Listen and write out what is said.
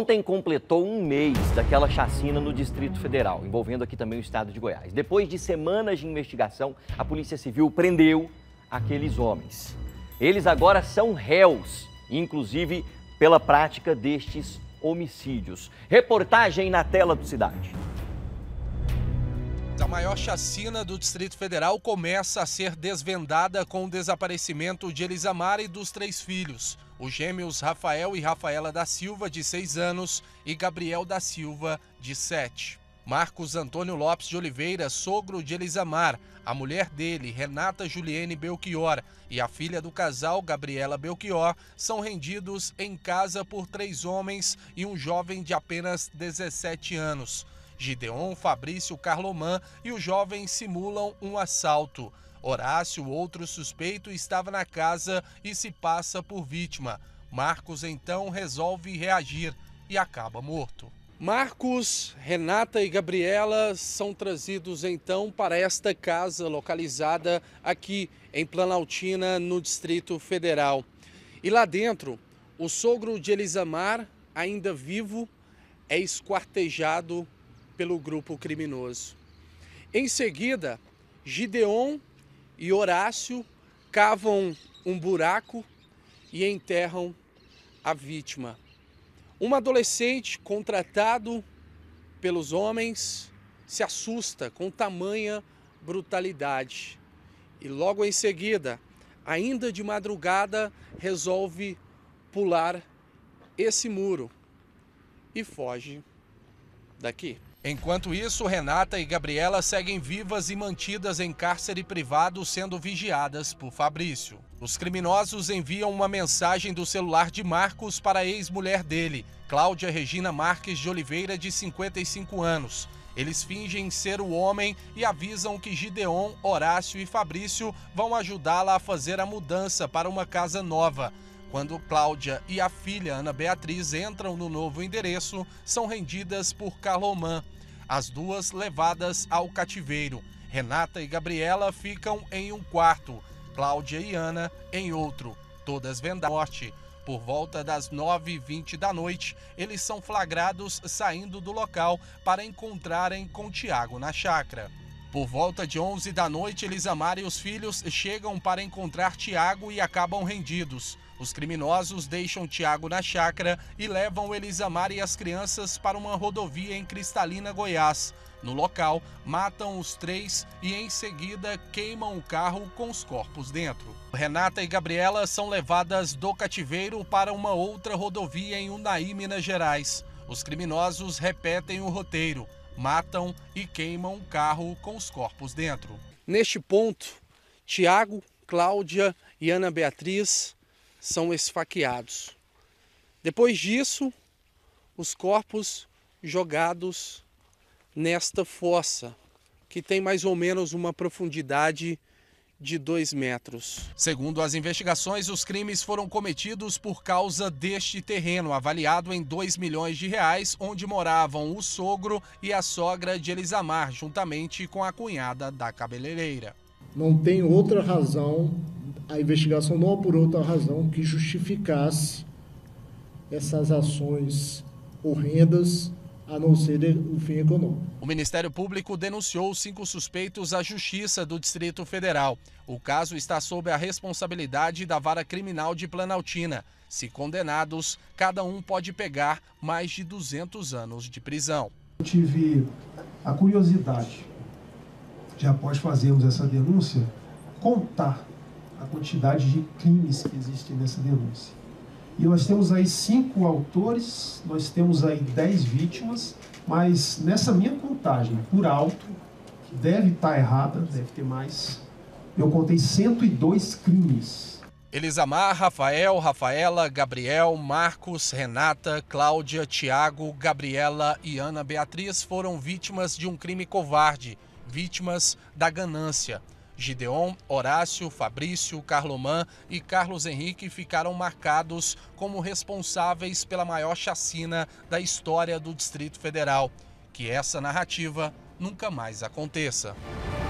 Ontem completou um mês daquela chacina no Distrito Federal, envolvendo aqui também o estado de Goiás. Depois de semanas de investigação, a Polícia Civil prendeu aqueles homens. Eles agora são réus, inclusive pela prática destes homicídios. Reportagem na tela do Cidade. A maior chacina do Distrito Federal começa a ser desvendada com o desaparecimento de Elisamar e dos três filhos, os gêmeos Rafael e Rafaela da Silva, de 6 anos, e Gabriel da Silva, de 7. Marcos Antônio Lopes de Oliveira, sogro de Elisamar, a mulher dele, Renata Juliene Belchior, e a filha do casal, Gabriela Belchior, são rendidos em casa por 3 homens e um jovem de apenas 17 anos. Gideon, Fabrício, Carloman e o jovem simulam um assalto. Horácio, outro suspeito, estava na casa e se passa por vítima. Marcos, então, resolve reagir e acaba morto. Marcos, Renata e Gabriela são trazidos, então, para esta casa localizada aqui em Planaltina, no Distrito Federal. E lá dentro, o sogro de Elisamar, ainda vivo, é esquartejado pelo grupo criminoso. Em seguida, Gideon e Horácio cavam um buraco e enterram a vítima. Um adolescente contratado pelos homens se assusta com tamanha brutalidade e logo em seguida, ainda de madrugada, resolve pular esse muro e foge daqui. Enquanto isso, Renata e Gabriela seguem vivas e mantidas em cárcere privado, sendo vigiadas por Fabrício. Os criminosos enviam uma mensagem do celular de Marcos para a ex-mulher dele, Cláudia Regina Marques de Oliveira, de 55 anos. Eles fingem ser o homem e avisam que Gideon, Horácio e Fabrício vão ajudá-la a fazer a mudança para uma casa nova. Quando Cláudia e a filha Ana Beatriz entram no novo endereço, são rendidas por Calomã. As duas levadas ao cativeiro. Renata e Gabriela ficam em um quarto, Cláudia e Ana em outro, todas vendadas à morte. Por volta das 9h20 da noite, eles são flagrados saindo do local para encontrarem com Tiago na chácara. Por volta de 11 da noite, Elisamar e os filhos chegam para encontrar Tiago e acabam rendidos. Os criminosos deixam Tiago na chácara e levam Elisamar e as crianças para uma rodovia em Cristalina, Goiás. No local, matam os 3 e em seguida queimam o carro com os corpos dentro. Renata e Gabriela são levadas do cativeiro para uma outra rodovia em Unaí, Minas Gerais. Os criminosos repetem o roteiro, matam e queimam o carro com os corpos dentro. Neste ponto, Tiago, Cláudia e Ana Beatriz são esfaqueados. Depois disso, os corpos jogados nesta fossa, que tem mais ou menos uma profundidade de 2 metros. Segundo as investigações, os crimes foram cometidos por causa deste terreno, avaliado em 2 milhões de reais, onde moravam o sogro e a sogra de Elisamar, juntamente com a cunhada da cabeleireira. Não tem outra razão. A investigação não apurou outra razão que justificasse essas ações horrendas, a não ser o fim econômico. O Ministério Público denunciou 5 suspeitos à Justiça do Distrito Federal. O caso está sob a responsabilidade da Vara Criminal de Planaltina. Se condenados, cada um pode pegar mais de 200 anos de prisão. Eu tive a curiosidade, já após fazermos essa denúncia, contar a quantidade de crimes que existem nessa denúncia. E nós temos aí 5 autores, nós temos aí 10 vítimas, mas nessa minha contagem, por alto, que deve estar errada, deve ter mais, eu contei 102 crimes. Elisamar, Rafael, Rafaela, Gabriel, Marcos, Renata, Cláudia, Tiago, Gabriela e Ana Beatriz foram vítimas de um crime covarde, vítimas da ganância. Gideon, Horácio, Fabrício, Carloman e Carlos Henrique ficaram marcados como responsáveis pela maior chacina da história do Distrito Federal. Que essa narrativa nunca mais aconteça.